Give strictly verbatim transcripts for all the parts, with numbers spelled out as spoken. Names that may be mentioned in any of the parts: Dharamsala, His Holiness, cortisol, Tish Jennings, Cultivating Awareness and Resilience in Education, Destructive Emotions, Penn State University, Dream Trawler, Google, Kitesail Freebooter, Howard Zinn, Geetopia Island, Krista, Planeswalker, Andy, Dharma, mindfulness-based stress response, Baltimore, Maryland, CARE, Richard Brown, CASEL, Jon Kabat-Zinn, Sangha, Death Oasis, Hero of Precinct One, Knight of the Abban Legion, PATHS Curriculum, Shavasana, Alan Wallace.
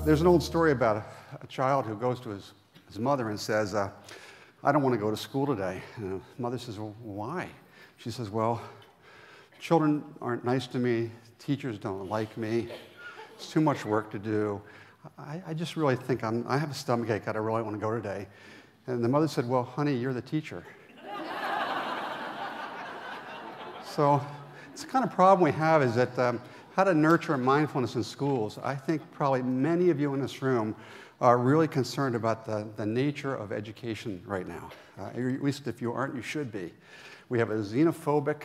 Uh, there's an old story about a, a child who goes to his, his mother and says, uh, I don't want to go to school today. And the mother says, well, why? She says, well, children aren't nice to me. Teachers don't like me. It's too much work to do. I, I just really think I'm, I have a stomachache that I really want to go today. And the mother said, well, honey, you're the teacher. So it's the kind of problem we have is that um, how to nurture mindfulness in schools. I think probably many of you in this room are really concerned about the, the nature of education right now. Uh, at least if you aren't, you should be. We have a xenophobic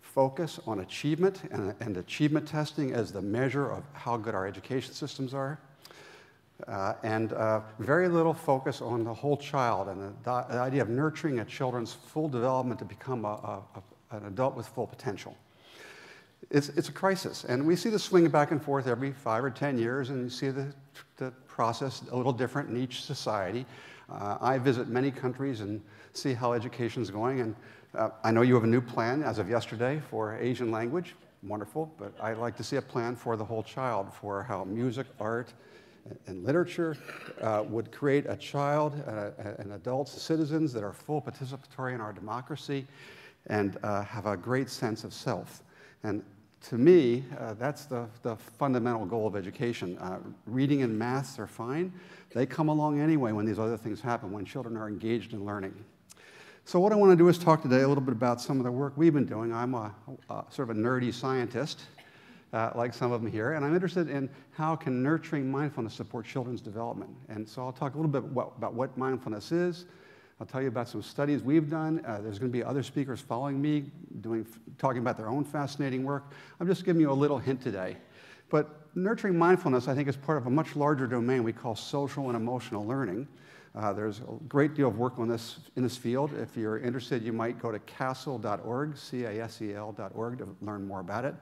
focus on achievement and, and achievement testing as the measure of how good our education systems are. Uh, and uh, very little focus on the whole child and the, the idea of nurturing a children's full development to become a, a, a, an adult with full potential. It's, it's a crisis, and we see this swing back and forth every five or ten years, and you see the, the process a little different in each society. Uh, I visit many countries and see how education's going, and uh, I know you have a new plan as of yesterday for Asian language. Wonderful, but I'd like to see a plan for the whole child, for how music, art, and literature uh, would create a child uh, and adults, citizens that are full participatory in our democracy and uh, have a great sense of self. And to me, uh, that's the, the fundamental goal of education. Uh, reading and maths are fine. They come along anyway when these other things happen, when children are engaged in learning. So what I want to do is talk today a little bit about some of the work we've been doing. I'm a, a sort of a nerdy scientist. Uh, like some of them here, and I'm interested in how can nurturing mindfulness support children's development. And so I'll talk a little bit what, about what mindfulness is. I'll tell you about some studies we've done. Uh, there's going to be other speakers following me doing, talking about their own fascinating work. I'm just giving you a little hint today. But nurturing mindfulness, I think, is part of a much larger domain we call social and emotional learning. Uh, there's a great deal of work on this in this field. If you're interested, you might go to casel dot org, C A S E L dot org, to learn more about it.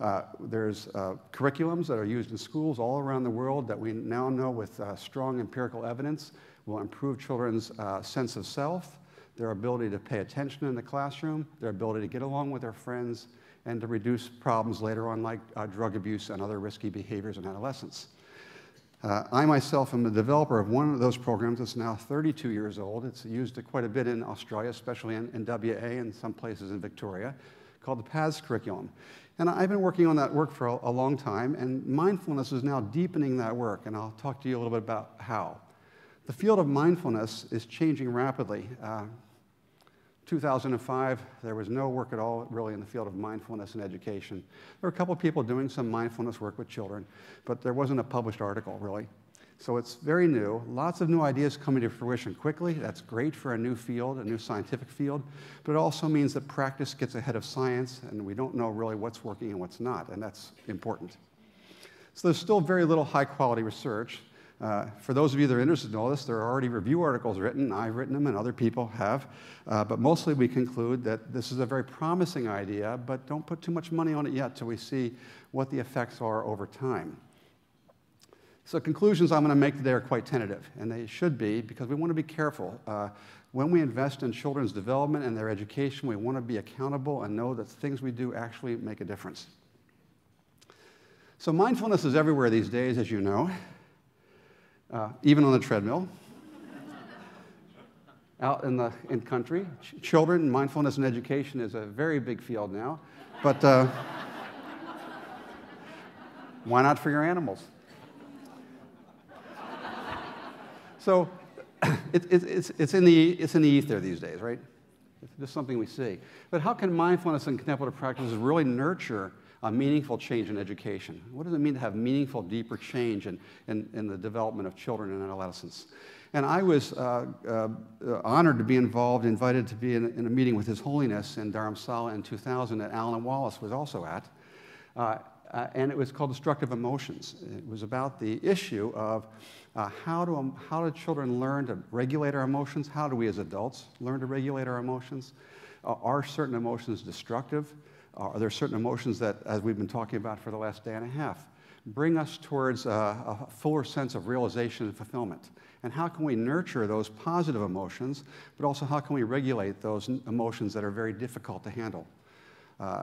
Uh, there's uh, curriculums that are used in schools all around the world that we now know with uh, strong empirical evidence will improve children's uh, sense of self, their ability to pay attention in the classroom, their ability to get along with their friends, and to reduce problems later on like uh, drug abuse and other risky behaviors in adolescence. Uh, I myself am the developer of one of those programs that's now thirty-two years old. It's used quite a bit in Australia, especially in, in W A and some places in Victoria, called the PATHS Curriculum. And I've been working on that work for a, a long time, and mindfulness is now deepening that work, and I'll talk to you a little bit about how. The field of mindfulness is changing rapidly. Uh, two thousand five, there was no work at all really in the field of mindfulness in education. There were a couple of people doing some mindfulness work with children, but there wasn't a published article really. So it's very new. Lots of new ideas coming to fruition quickly. That's great for a new field, a new scientific field. But it also means that practice gets ahead of science, and we don't know really what's working and what's not, and that's important. So there's still very little high-quality research. Uh, for those of you that are interested in all this, there are already review articles written. I've written them, and other people have. Uh, but mostly we conclude that this is a very promising idea, but don't put too much money on it yet till we see what the effects are over time. So conclusions I'm going to make today are quite tentative, and they should be, because we want to be careful. Uh, when we invest in children's development and their education, we want to be accountable and know that the things we do actually make a difference. So mindfulness is everywhere these days, as you know, uh, even on the treadmill. Out in the in country, Ch children, mindfulness and education is a very big field now, but uh, why not for your animals? So it, it, it's, it's, in the, it's in the ether these days, right? It's just something we see. But how can mindfulness and contemplative practices really nurture a meaningful change in education? What does it mean to have meaningful, deeper change in, in, in the development of children and adolescents? And I was uh, uh, honored to be involved, invited to be in, in a meeting with His Holiness in Dharamsala in two thousand that Alan Wallace was also at. Uh, Uh, and it was called Destructive Emotions. It was about the issue of uh, how, do, um, how do children learn to regulate our emotions? How do we as adults learn to regulate our emotions? Uh, are certain emotions destructive? Uh, are there certain emotions that, as we've been talking about for the last day and a half, bring us towards uh, a fuller sense of realization and fulfillment? And how can we nurture those positive emotions, but also how can we regulate those emotions that are very difficult to handle? Uh,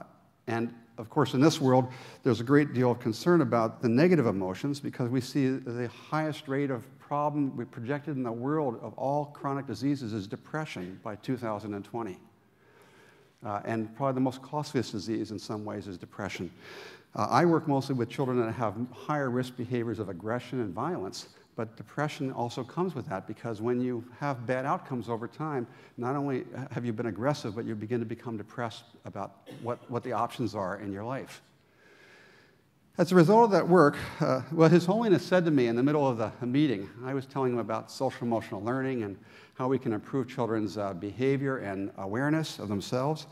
And of course, in this world, there's a great deal of concern about the negative emotions because we see the highest rate of problem we projected in the world of all chronic diseases is depression by two thousand twenty. Uh, and probably the most costliest disease in some ways is depression. Uh, I work mostly with children that have higher risk behaviors of aggression and violence, but depression also comes with that because when you have bad outcomes over time, not only have you been aggressive, but you begin to become depressed about what, what the options are in your life. As a result of that work, uh, well, His Holiness said to me in the middle of the meeting, I was telling him about social-emotional learning and how we can improve children's uh, behavior and awareness of themselves,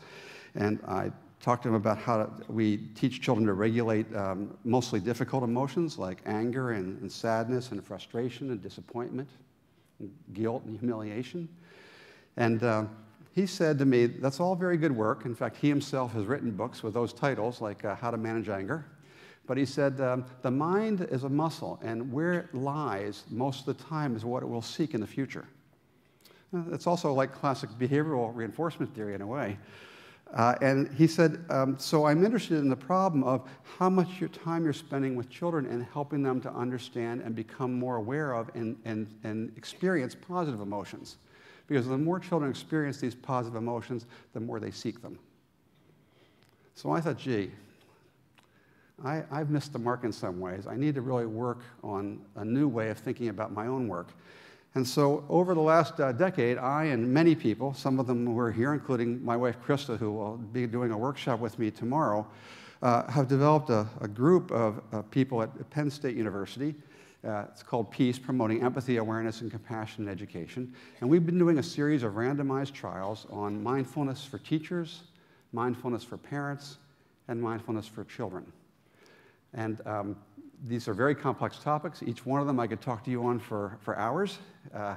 and I talked to him about how to, we teach children to regulate um, mostly difficult emotions like anger and, and sadness and frustration and disappointment, and guilt and humiliation. And uh, he said to me, that's all very good work. In fact, he himself has written books with those titles like uh, How to Manage Anger. But he said, um, the mind is a muscle, and where it lies most of the time is what it will seek in the future. Uh, it's also like classic behavioral reinforcement theory in a way. Uh, and he said, um, so I'm interested in the problem of how much of your time you're spending with children and helping them to understand and become more aware of and, and, and experience positive emotions. Because the more children experience these positive emotions, the more they seek them. So I thought, gee, I, I've missed the mark in some ways. I need to really work on a new way of thinking about my own work. And so over the last uh, decade, I and many people, some of them who are here, including my wife Krista, who will be doing a workshop with me tomorrow, uh, have developed a, a group of uh, people at Penn State University. Uh, it's called Peace, Promoting Empathy, Awareness, and Compassion in Education. And we've been doing a series of randomized trials on mindfulness for teachers, mindfulness for parents, and mindfulness for children. And um, these are very complex topics. Each one of them I could talk to you on for, for hours. Uh,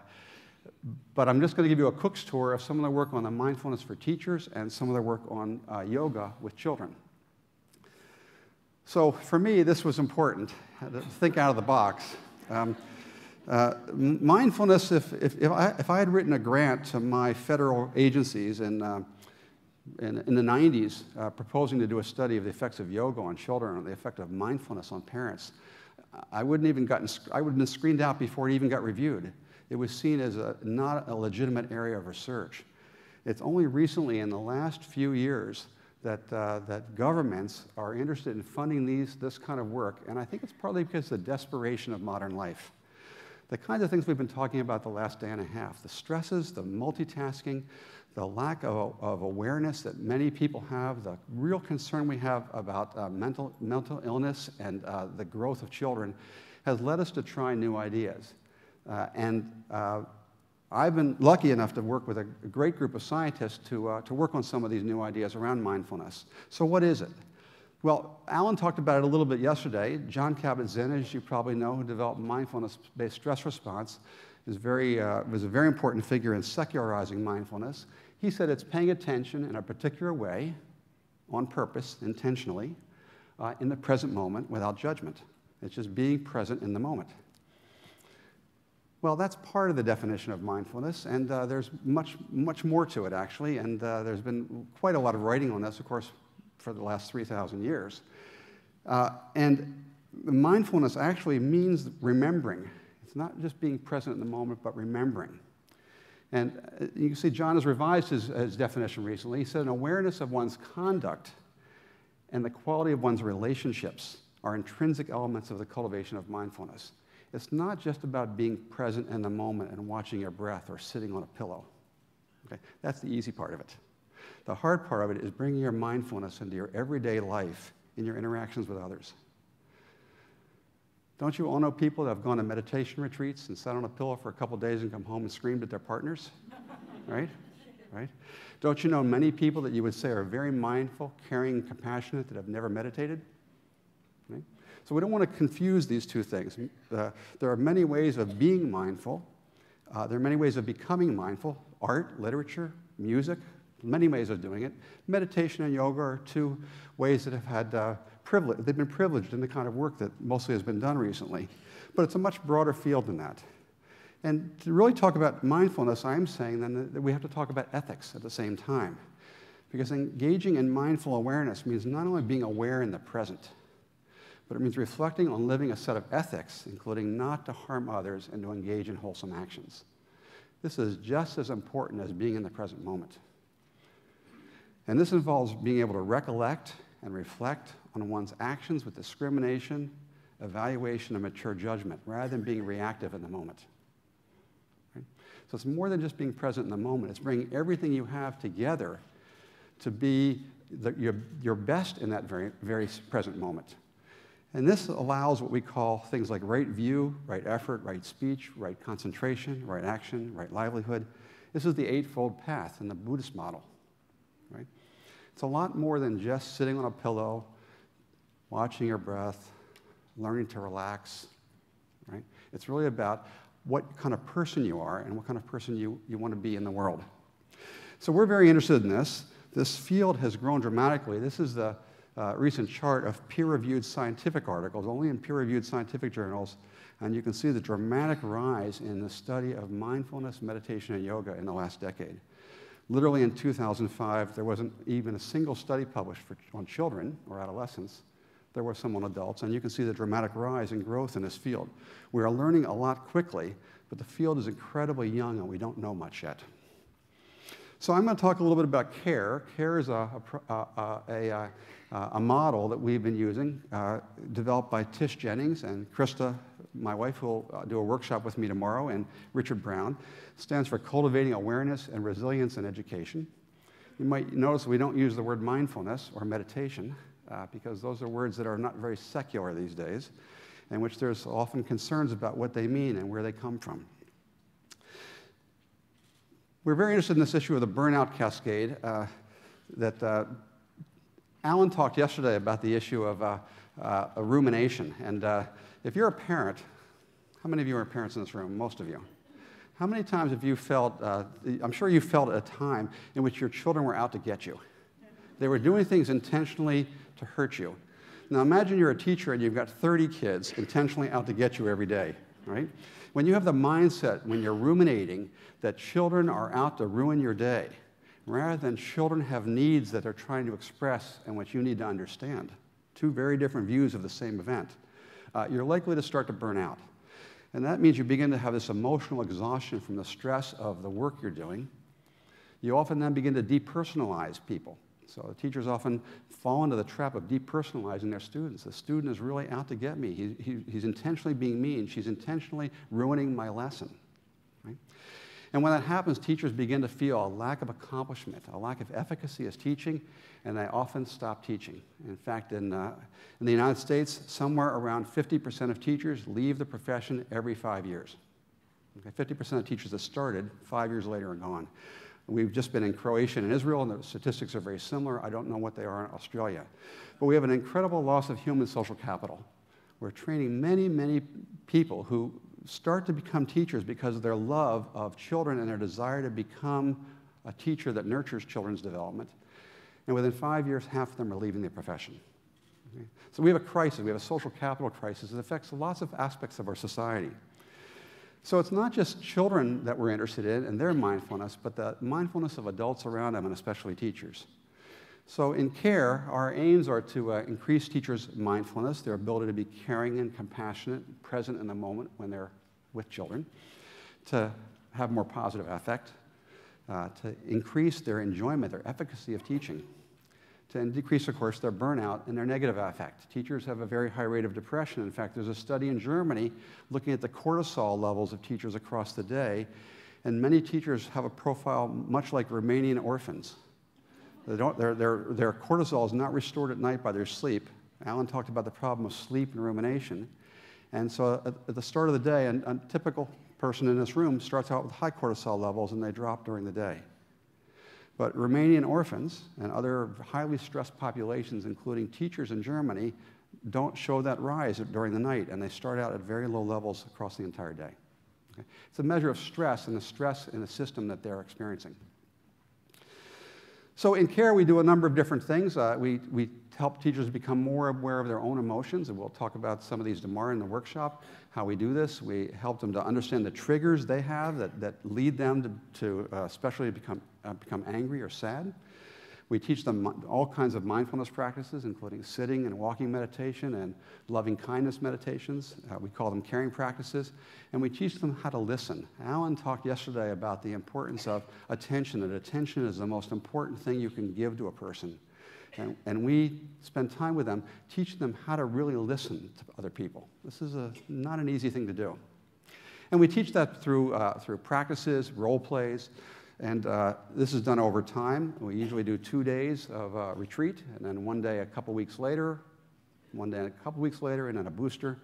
but I'm just going to give you a quick tour of some of the work on the mindfulness for teachers and some of the work on uh, yoga with children. So for me, this was important. I had to think out of the box. Um, uh, mindfulness, if, if, if, I, if I had written a grant to my federal agencies and uh, In, in the nineties, uh, proposing to do a study of the effects of yoga on children and the effect of mindfulness on parents, I wouldn't even gotten, I would have been screened out before it even got reviewed. It was seen as a, not a legitimate area of research. It's only recently, in the last few years, that, uh, that governments are interested in funding these, this kind of work, and I think it's partly because of the desperation of modern life. The kinds of things we've been talking about the last day and a half, the stresses, the multitasking, the lack of, of awareness that many people have, the real concern we have about uh, mental, mental illness and uh, the growth of children has led us to try new ideas. Uh, and uh, I've been lucky enough to work with a great group of scientists to, uh, to work on some of these new ideas around mindfulness. So what is it? Well, Alan talked about it a little bit yesterday. Jon Kabat-Zinn, as you probably know, who developed mindfulness-based stress response, is very, uh, was a very important figure in secularizing mindfulness. He said it's paying attention in a particular way, on purpose, intentionally, uh, in the present moment without judgment. It's just being present in the moment. Well, that's part of the definition of mindfulness, and uh, there's much, much more to it, actually, and uh, there's been quite a lot of writing on this, of course, for the last three thousand years. Uh, and mindfulness actually means remembering. It's not just being present in the moment, but remembering. And uh, you can see John has revised his, his definition recently. He said an awareness of one's conduct and the quality of one's relationships are intrinsic elements of the cultivation of mindfulness. It's not just about being present in the moment and watching your breath or sitting on a pillow. Okay? That's the easy part of it. The hard part of it is bringing your mindfulness into your everyday life in your interactions with others. Don't you all know people that have gone to meditation retreats and sat on a pillow for a couple days and come home and screamed at their partners? Right? Right? Don't you know many people that you would say are very mindful, caring, compassionate that have never meditated? Right? So we don't want to confuse these two things. Uh, there are many ways of being mindful. Uh, there are many ways of becoming mindful. Art, literature, music. Many ways of doing it. Meditation and yoga are two ways that have had uh, privilege. They've been privileged in the kind of work that mostly has been done recently. But it's a much broader field than that. And to really talk about mindfulness, I'm saying then that we have to talk about ethics at the same time. Because engaging in mindful awareness means not only being aware in the present, but it means reflecting on living a set of ethics, including not to harm others and to engage in wholesome actions. This is just as important as being in the present moment. And this involves being able to recollect and reflect on one's actions with discrimination, evaluation, and mature judgment, rather than being reactive in the moment. Right? So it's more than just being present in the moment. It's bringing everything you have together to be the, your, your best in that very, very present moment. And this allows what we call things like right view, right effort, right speech, right concentration, right action, right livelihood. This is the Eightfold Path in the Buddhist model. Right? It's a lot more than just sitting on a pillow, watching your breath, learning to relax. Right? It's really about what kind of person you are and what kind of person you, you want to be in the world. So we're very interested in this. This field has grown dramatically. This is the Uh, recent chart of peer-reviewed scientific articles, only in peer-reviewed scientific journals, and you can see the dramatic rise in the study of mindfulness, meditation, and yoga in the last decade. Literally in two thousand five, there wasn't even a single study published for, on children or adolescents. There were some on adults, and you can see the dramatic rise in growth in this field. We are learning a lot quickly, but the field is incredibly young, and we don't know much yet. So I'm going to talk a little bit about CARE. CARE is a, a, a, a, a model that we've been using, uh, developed by Tish Jennings and Krista, my wife, who will do a workshop with me tomorrow, and Richard Brown. It stands for Cultivating Awareness and Resilience in Education. You might notice we don't use the word mindfulness or meditation, uh, because those are words that are not very secular these days, in which there's often concerns about what they mean and where they come from. We're very interested in this issue of the burnout cascade uh, that uh, Alan talked yesterday about, the issue of uh, uh, a rumination. And uh, if you're a parent, how many of you are parents in this room? Most of you. How many times have you felt, uh, I'm sure you felt at a time in which your children were out to get you. They were doing things intentionally to hurt you. Now imagine you're a teacher and you've got thirty kids intentionally out to get you every day, right? When you have the mindset, when you're ruminating, that children are out to ruin your day, rather than children have needs that they're trying to express and which you need to understand, two very different views of the same event, uh, you're likely to start to burn out. And that means you begin to have this emotional exhaustion from the stress of the work you're doing. You often then begin to depersonalize people. So the teachers often fall into the trap of depersonalizing their students. The student is really out to get me. He, he, he's intentionally being mean. She's intentionally ruining my lesson. Right? And when that happens, teachers begin to feel a lack of accomplishment, a lack of efficacy as teaching, and they often stop teaching. In fact, in, uh, in the United States, somewhere around fifty percent of teachers leave the profession every five years. Okay, fifty percent of teachers that started five years later are gone. We've just been in Croatia and Israel, and the statistics are very similar. I don't know what they are in Australia. But we have an incredible loss of human social capital. We're training many, many people who start to become teachers because of their love of children and their desire to become a teacher that nurtures children's development. And within five years, half of them are leaving the profession. Okay? So we have a crisis. We have a social capital crisis. It affects lots of aspects of our society. So it's not just children that we're interested in and their mindfulness, but the mindfulness of adults around them, and especially teachers. So in CARE, our aims are to uh, increase teachers' mindfulness, their ability to be caring and compassionate, present in the moment when they're with children, to have more positive affect, uh, to increase their enjoyment, their efficacy of teaching, to decrease, of course, their burnout and their negative affect. Teachers have a very high rate of depression. In fact, there's a study in Germany looking at the cortisol levels of teachers across the day, and many teachers have a profile much like Romanian orphans. They don't, their, their, their cortisol is not restored at night by their sleep. Alan talked about the problem of sleep and rumination. And so at, at the start of the day, an, a typical person in this room starts out with high cortisol levels, and they drop during the day. But Romanian orphans and other highly stressed populations, including teachers in Germany, don't show that rise during the night, and they start out at very low levels across the entire day. Okay? It's a measure of stress and the stress in the system that they're experiencing. So in CARE, we do a number of different things. Uh, we, we help teachers become more aware of their own emotions, and we'll talk about some of these tomorrow in the workshop, how we do this. We help them to understand the triggers they have that, that lead them to, to uh, especially become, uh, become angry or sad. We teach them all kinds of mindfulness practices, including sitting and walking meditation and loving kindness meditations. Uh, we call them caring practices. And we teach them how to listen. Alan talked yesterday about the importance of attention, that attention is the most important thing you can give to a person. And, and we spend time with them, teaching them how to really listen to other people. This is a, not an easy thing to do. And we teach that through, uh, through practices, role plays. And uh, this is done over time. We usually do two days of uh, retreat, and then one day a couple weeks later, one day a couple weeks later, and then a booster.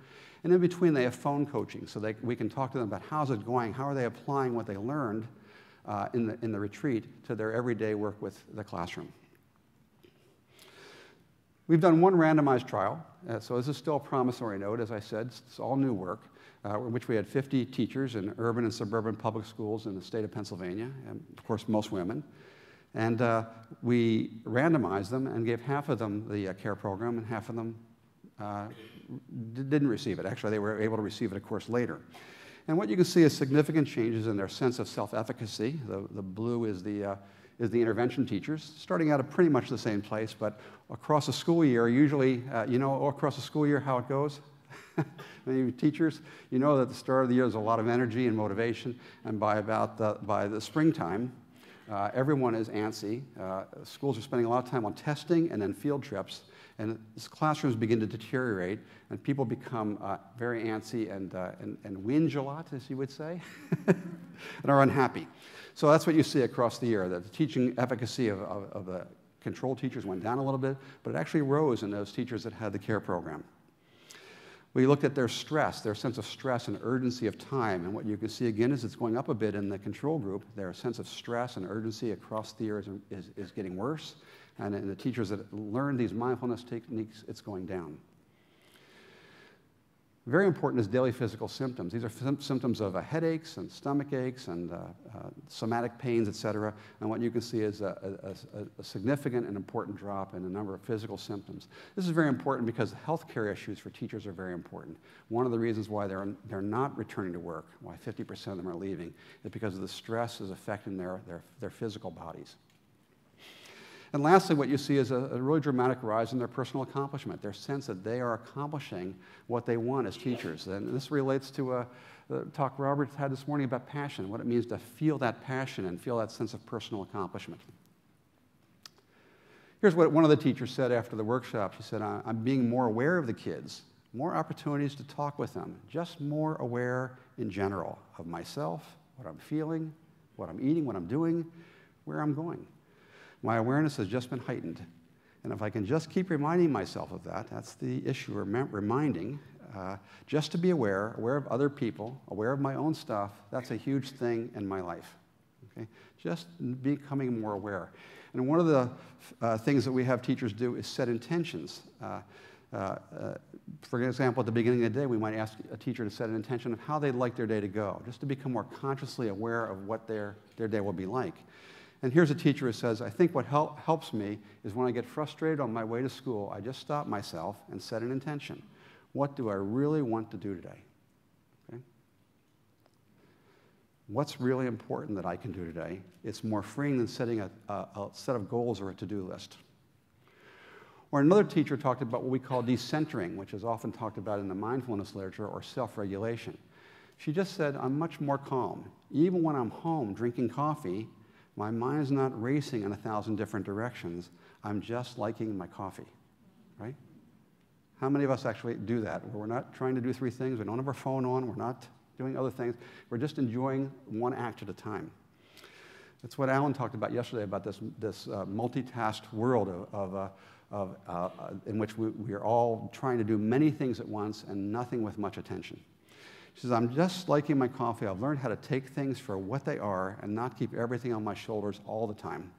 And in between, they have phone coaching, so they, we can talk to them about how's it going, how are they applying what they learned uh, in, the, in the retreat to their everyday work with the classroom. We've done one randomized trial, uh, so this is still a promissory note, as I said, it's all new work. Uh, in which we had fifty teachers in urban and suburban public schools in the state of Pennsylvania, and of course, most women. And uh, we randomized them and gave half of them the uh, CARE program, and half of them uh, didn't receive it. Actually, they were able to receive it, of course, later. And what you can see is significant changes in their sense of self-efficacy. The, the blue is the, uh, is the intervention teachers, starting out at pretty much the same place, but across a school year, usually, uh, you know, across a school year how it goes. Many teachers, you know that at the start of the year there's a lot of energy and motivation, and by about the, by the springtime, uh, everyone is antsy. Uh, schools are spending a lot of time on testing and then field trips, and classrooms begin to deteriorate, and people become uh, very antsy and, uh, and, and whinge a lot, as you would say, and are unhappy. So that's what you see across the year, that the teaching efficacy of, of, of the control teachers went down a little bit, but it actually rose in those teachers that had the CARE program. We looked at their stress, their sense of stress and urgency of time. And what you can see again is it's going up a bit in the control group. Their sense of stress and urgency across the year is, is, is getting worse. And in the teachers that learn these mindfulness techniques, it's going down. Very important is daily physical symptoms. These are symptoms of uh, headaches and stomach aches and uh, uh, somatic pains, et cetera. And what you can see is a, a, a significant and important drop in the number of physical symptoms. This is very important because healthcare issues for teachers are very important. One of the reasons why they're, they're not returning to work, why fifty percent of them are leaving, is because of the stress is affecting their, their, their physical bodies. And lastly, what you see is a, a really dramatic rise in their personal accomplishment, their sense that they are accomplishing what they want as teachers. And this relates to a, a talk Robert had this morning about passion, what it means to feel that passion and feel that sense of personal accomplishment. Here's what one of the teachers said after the workshop. She said, I'm being more aware of the kids, more opportunities to talk with them, just more aware in general of myself, what I'm feeling, what I'm eating, what I'm doing, where I'm going. My awareness has just been heightened. And if I can just keep reminding myself of that, that's the issue, reminding, uh, just to be aware, aware of other people, aware of my own stuff, that's a huge thing in my life. Okay? Just becoming more aware. And one of the uh, things that we have teachers do is set intentions. Uh, uh, uh, for example, at the beginning of the day, we might ask a teacher to set an intention of how they'd like their day to go, just to become more consciously aware of what their, their day will be like. And here's a teacher who says, I think what hel- helps me is when I get frustrated on my way to school, I just stop myself and set an intention. What do I really want to do today? Okay? What's really important that I can do today? It's more freeing than setting a, a, a set of goals or a to-do list. Or another teacher talked about what we call decentering, which is often talked about in the mindfulness literature, or self-regulation. She just said, I'm much more calm. Even when I'm home drinking coffee, my mind is not racing in a thousand different directions. I'm just liking my coffee, right? How many of us actually do that? We're not trying to do three things. We don't have our phone on. We're not doing other things. We're just enjoying one act at a time. That's what Alan talked about yesterday, about this, this uh, multitasked world of, of, uh, of, uh, in which we, we are all trying to do many things at once and nothing with much attention. She says, I'm just liking my coffee. I've learned how to take things for what they are and not keep everything on my shoulders all the time.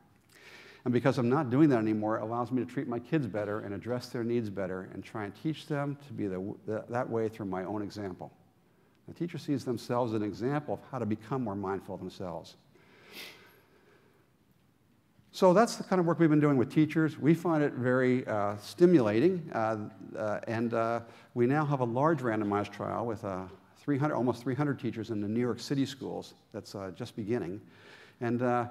And because I'm not doing that anymore, it allows me to treat my kids better and address their needs better and try and teach them to be the, the, that way through my own example. The teacher sees themselves as an example of how to become more mindful of themselves. So that's the kind of work we've been doing with teachers. We find it very uh, stimulating, uh, uh, and uh, we now have a large randomized trial with a uh, three hundred, almost three hundred teachers in the New York City schools. That's uh, just beginning. And uh,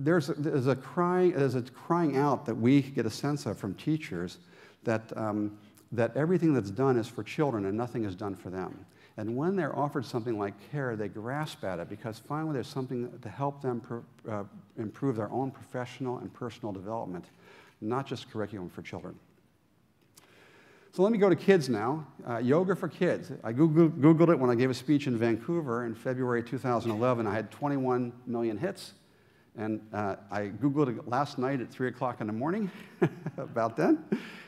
there's a, there's a crying there's a crying out that we get a sense of from teachers that um, that everything that's done is for children and nothing is done for them. And when they're offered something like CARE, they grasp at it because finally there's something to help them per, uh, improve their own professional and personal development, not just curriculum for children. So let me go to kids now. Uh, yoga for kids. I Googled, Googled it when I gave a speech in Vancouver in February two thousand eleven. I had twenty-one million hits. And uh, I Googled it last night at three o'clock in the morning, about then,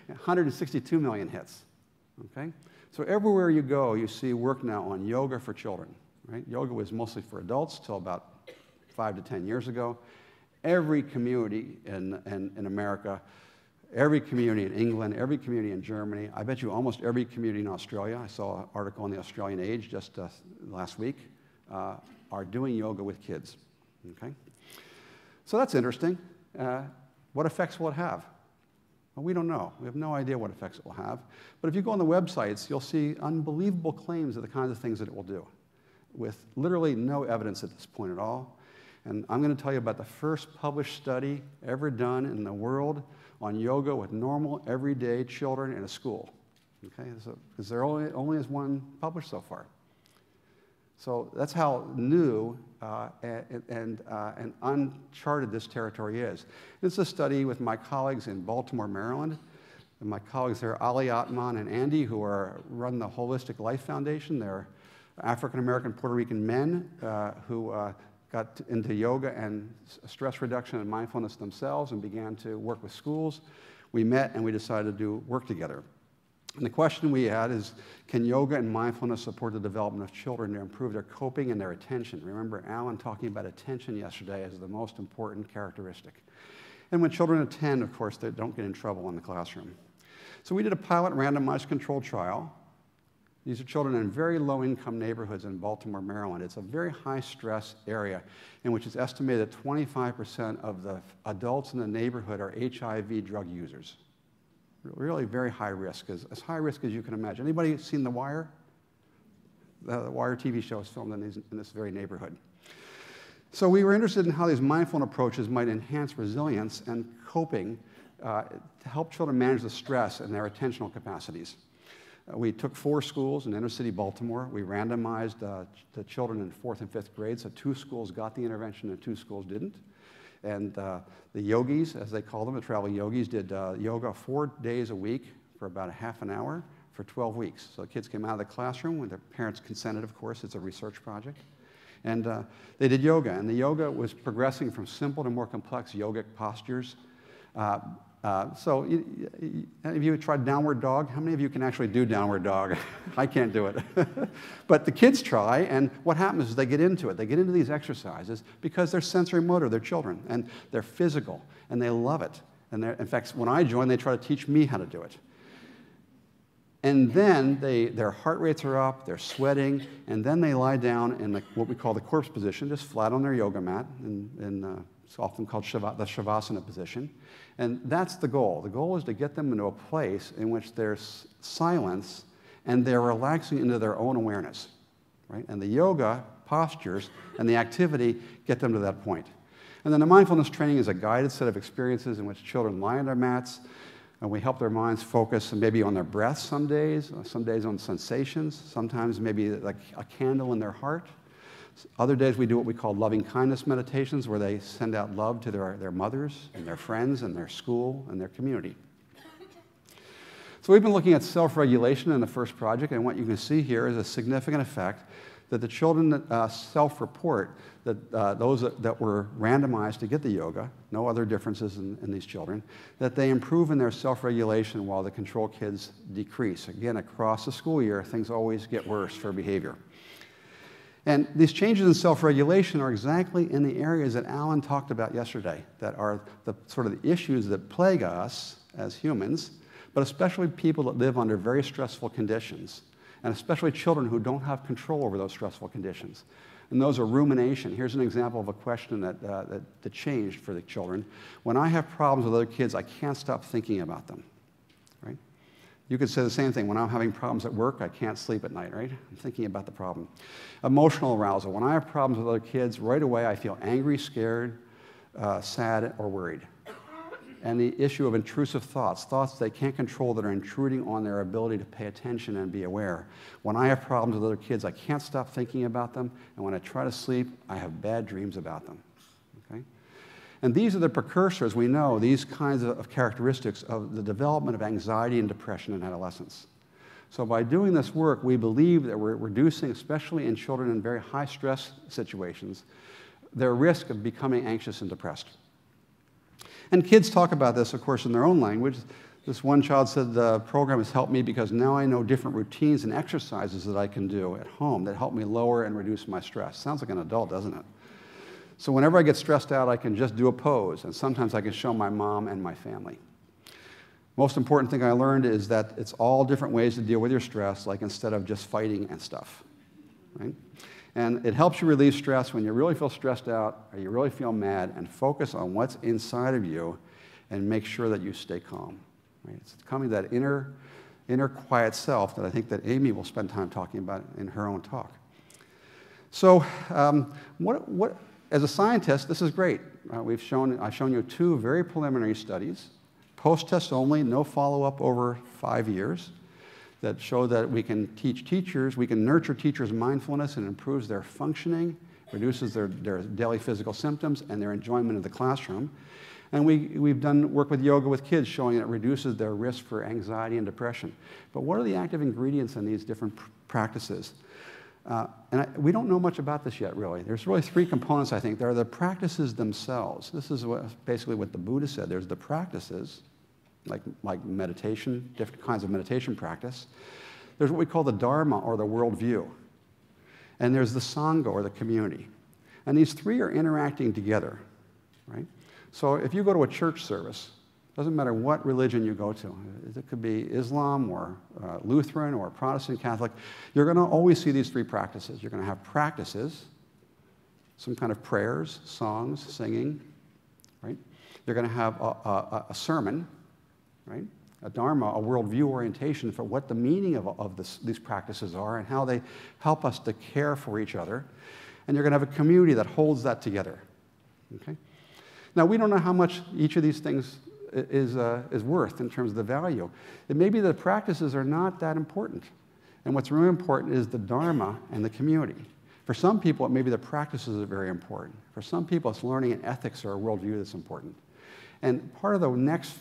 one hundred sixty-two million hits. Okay? So everywhere you go, you see work now on yoga for children. Right? Yoga was mostly for adults till about five to ten years ago. Every community in, in, in America, every community in England, every community in Germany, I bet you almost every community in Australia, I saw an article in the Australian Age just uh, last week, uh, are doing yoga with kids. Okay? So that's interesting. Uh, what effects will it have? Well, we don't know. We have no idea what effects it will have. But if you go on the websites, you'll see unbelievable claims of the kinds of things that it will do, with literally no evidence at this point at all. And I'm going to tell you about the first published study ever done in the world on yoga with normal, everyday children in a school. Okay? So, because there only, only is one published so far. So that's how new uh, and, and, uh, and uncharted this territory is. It's a study with my colleagues in Baltimore, Maryland. And my colleagues there, Ali Atman and Andy, who are, run the Holistic Life Foundation. They're African-American, Puerto Rican men uh, who uh, got into yoga and stress reduction and mindfulness themselves and began to work with schools. We met and we decided to do work together. And the question we had is, can yoga and mindfulness support the development of children to improve their coping and their attention? Remember Alan talking about attention yesterday as the most important characteristic. And when children attend, of course, they don't get in trouble in the classroom. So we did a pilot randomized controlled trial. These are children in very low-income neighborhoods in Baltimore, Maryland. It's a very high-stress area in which it's estimated that twenty-five percent of the adults in the neighborhood are H I V drug users. Really very high risk, as, as high risk as you can imagine. Anybody seen The Wire? The, the Wire T V show is filmed in, these, in this very neighborhood. So we were interested in how these mindful approaches might enhance resilience and coping uh, to help children manage the stress and their attentional capacities. Uh, we took four schools in inner-city Baltimore. We randomized uh, the children in fourth and fifth grade, so two schools got the intervention and two schools didn't. And uh, the yogis, as they call them, the traveling yogis, did uh, yoga four days a week for about a half an hour for twelve weeks. So the kids came out of the classroom when their parents consented, of course. It's a research project. And uh, they did yoga. And the yoga was progressing from simple to more complex yogic postures. Uh, uh, so you, you, any of you tried downward dog? How many of you can actually do downward dog? I can't do it. But the kids try, and what happens is they get into it. They get into these exercises because they're sensory motor, they're children, and they're physical, and they love it. And in fact, when I joined, they try to teach me how to do it. And then they, their heart rates are up, they're sweating, and then they lie down in the, what we call the corpse position, just flat on their yoga mat, and, and uh, it's often called Shava, the Shavasana position. And that's the goal. The goal is to get them into a place in which there's silence and they're relaxing into their own awareness. Right? And the yoga postures and the activity get them to that point. And then the mindfulness training is a guided set of experiences in which children lie on their mats, and we help their minds focus maybe on their breath some days, some days on sensations, sometimes maybe like a candle in their heart. Other days we do what we call loving kindness meditations, where they send out love to their, their mothers and their friends and their school and their community. So we've been looking at self-regulation in the first project, and what you can see here is a significant effect that the children that uh, self-report, that uh, those that, that were randomized to get the yoga, no other differences in, in these children, that they improve in their self-regulation while the control kids decrease. Again, across the school year, things always get worse for behavior. And these changes in self-regulation are exactly in the areas that Alan talked about yesterday, that are the sort of the issues that plague us as humans, but especially people that live under very stressful conditions, and especially children who don't have control over those stressful conditions. And those are rumination. Here's an example of a question that, uh, that, that changed for the children. When I have problems with other kids, I can't stop thinking about them, right? You could say the same thing. When I'm having problems at work, I can't sleep at night, right? I'm thinking about the problem. Emotional arousal. When I have problems with other kids, right away I feel angry, scared, uh, sad, or worried. And the issue of intrusive thoughts, thoughts they can't control that are intruding on their ability to pay attention and be aware. When I have problems with other kids, I can't stop thinking about them, and when I try to sleep, I have bad dreams about them. Okay? And these are the precursors, we know, these kinds of characteristics of the development of anxiety and depression in adolescence. So by doing this work, we believe that we're reducing, especially in children in very high stress situations, their risk of becoming anxious and depressed. And kids talk about this, of course, in their own language. This one child said, the program has helped me because now I know different routines and exercises that I can do at home that help me lower and reduce my stress. Sounds like an adult, doesn't it? So whenever I get stressed out, I can just do a pose, and sometimes I can show my mom and my family. Most important thing I learned is that it's all different ways to deal with your stress, like instead of just fighting and stuff, right? And it helps you relieve stress when you really feel stressed out or you really feel mad, and focus on what's inside of you and make sure that you stay calm, right? It's coming to that inner, inner quiet self that I think that Amy will spend time talking about in her own talk. So um, what, what, as a scientist, this is great. Uh, we've shown, I've shown you two very preliminary studies. Post-test only, no follow-up over five years, that show that we can teach teachers, we can nurture teachers' mindfulness, and improves their functioning, reduces their, their daily physical symptoms and their enjoyment of the classroom. And we, we've done work with yoga with kids showing it reduces their risk for anxiety and depression. But what are the active ingredients in these different pr practices? Uh, and I, we don't know much about this yet, really. There's really three components, I think. There are the practices themselves. This is what, basically what the Buddha said. There's the practices, Like, like meditation, different kinds of meditation practice. There's what we call the Dharma, or the worldview. And there's the Sangha, or the community. And these three are interacting together, right? So if you go to a church service, doesn't matter what religion you go to, it could be Islam, or uh, Lutheran, or Protestant, Catholic, you're going to always see these three practices. You're going to have practices, some kind of prayers, songs, singing, right? You're going to have a, a, a sermon, right? A Dharma, a worldview orientation for what the meaning of, of this, these practices are and how they help us to care for each other. And you're going to have a community that holds that together. Okay? Now, we don't know how much each of these things is, uh, is worth in terms of the value. It may be that the practices are not that important. And what's really important is the Dharma and the community. For some people, it may be the practices are very important. For some people, it's learning an ethics or a worldview that's important. And part of the next,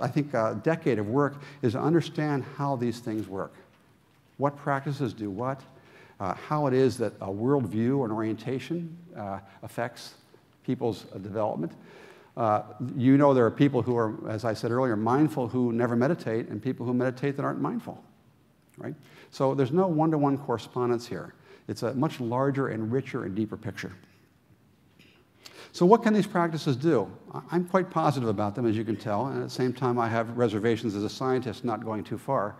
I think, uh, decade of work is to understand how these things work. What practices do what, uh, how it is that a worldview and orientation uh, affects people's uh, development. Uh, you know, there are people who are, as I said earlier, mindful who never meditate, and people who meditate that aren't mindful, right? So there's no one-to-one correspondence here. It's a much larger and richer and deeper picture. So what can these practices do? I'm quite positive about them, as you can tell, and at the same time I have reservations as a scientist not going too far.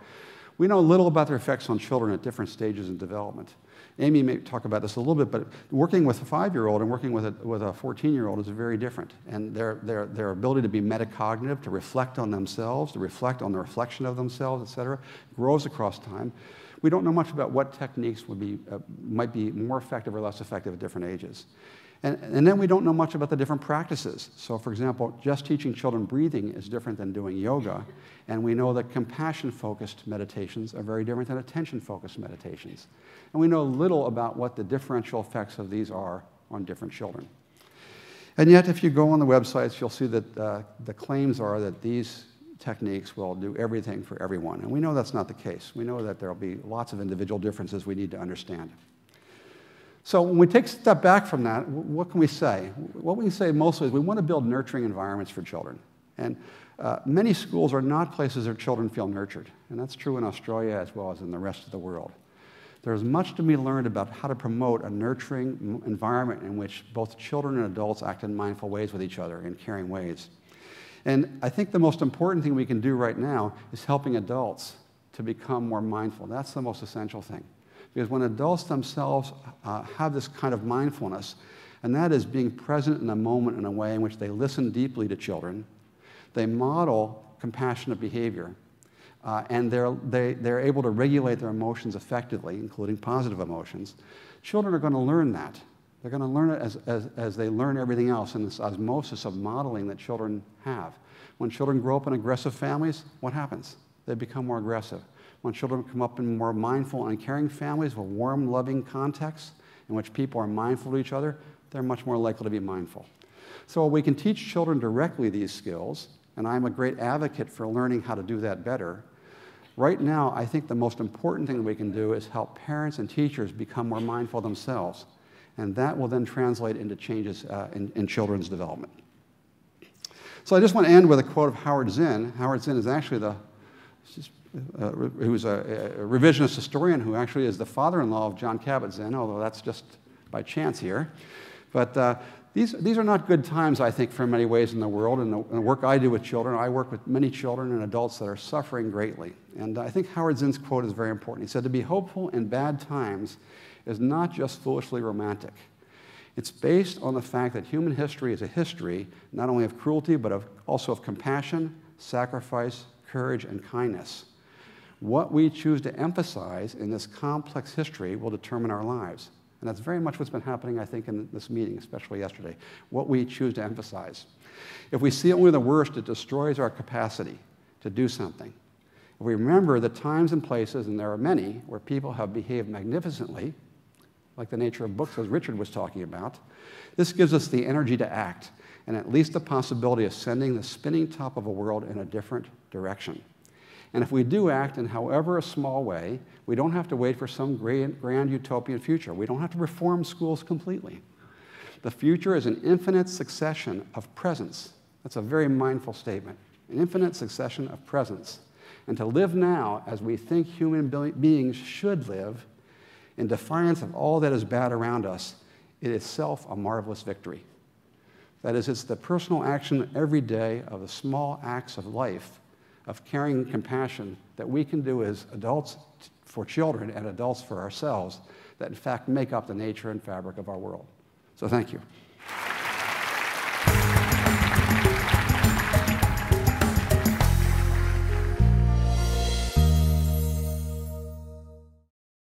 We know little about their effects on children at different stages in development. Amy may talk about this a little bit, but working with a five-year-old and working with a, with a fourteen-year-old is very different. And their, their, their ability to be metacognitive, to reflect on themselves, to reflect on the reflection of themselves, et cetera, grows across time. We don't know much about what techniques would be, uh, might be more effective or less effective at different ages. And, and then we don't know much about the different practices. So, for example, just teaching children breathing is different than doing yoga. And we know that compassion-focused meditations are very different than attention-focused meditations. And we know little about what the differential effects of these are on different children. And yet, if you go on the websites, you'll see that uh, the claims are that these techniques will do everything for everyone. And we know that's not the case. We know that there will be lots of individual differences we need to understand. So when we take a step back from that, what can we say? What we can say mostly is we want to build nurturing environments for children. And uh, many schools are not places where children feel nurtured. And that's true in Australia as well as in the rest of the world. There's much to be learned about how to promote a nurturing environment in which both children and adults act in mindful ways with each other, in caring ways. And I think the most important thing we can do right now is helping adults to become more mindful. That's the most essential thing. Because when adults themselves uh, have this kind of mindfulness, and that is being present in the moment in a way in which they listen deeply to children, they model compassionate behavior, uh, and they're, they, they're able to regulate their emotions effectively, including positive emotions, children are going to learn that. They're going to learn it as, as, as they learn everything else in this osmosis of modeling that children have. When children grow up in aggressive families, what happens? They become more aggressive. When children come up in more mindful and caring families with warm, loving contexts in which people are mindful to each other, they're much more likely to be mindful. So we can teach children directly these skills, and I'm a great advocate for learning how to do that better. Right now, I think the most important thing that we can do is help parents and teachers become more mindful themselves. And that will then translate into changes uh, in, in children's development. So I just want to end with a quote of Howard Zinn. Howard Zinn is actually the, uh, who's a, a revisionist historian who actually is the father-in-law of Jon Kabat-Zinn, although that's just by chance here. But uh, these, these are not good times, I think, for many ways in the world. And the, and the work I do with children, I work with many children and adults that are suffering greatly. And I think Howard Zinn's quote is very important. He said, "To be hopeful in bad times is not just foolishly romantic. It's based on the fact that human history is a history not only of cruelty, but of, also of compassion, sacrifice, courage, and kindness. What we choose to emphasize in this complex history will determine our lives." And that's very much what's been happening, I think, in this meeting, especially yesterday, what we choose to emphasize. If we see only the worst, it destroys our capacity to do something. If we remember the times and places, and there are many, where people have behaved magnificently, like the nature of books, as Richard was talking about, this gives us the energy to act, and at least the possibility of sending the spinning top of a world in a different direction. And if we do act in however a small way, we don't have to wait for some grand, grand utopian future. We don't have to reform schools completely. The future is an infinite succession of presence. That's a very mindful statement. An infinite succession of presence. And to live now as we think human beings should live, in defiance of all that is bad around us, it is itself a marvelous victory. That is, it's the personal action every day of the small acts of life, of caring and compassion that we can do as adults for children and adults for ourselves that in fact make up the nature and fabric of our world. So thank you.